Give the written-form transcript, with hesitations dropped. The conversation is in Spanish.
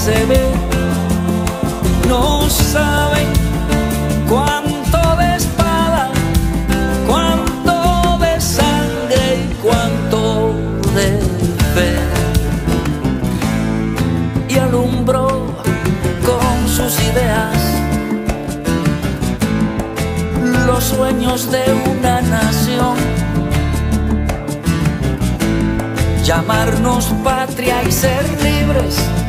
se ve, no sabe cuánto de espada, cuánto de sangre y cuánto de fe. Y alumbró con sus ideas los sueños de una nación. Llamarnos patria y ser libres.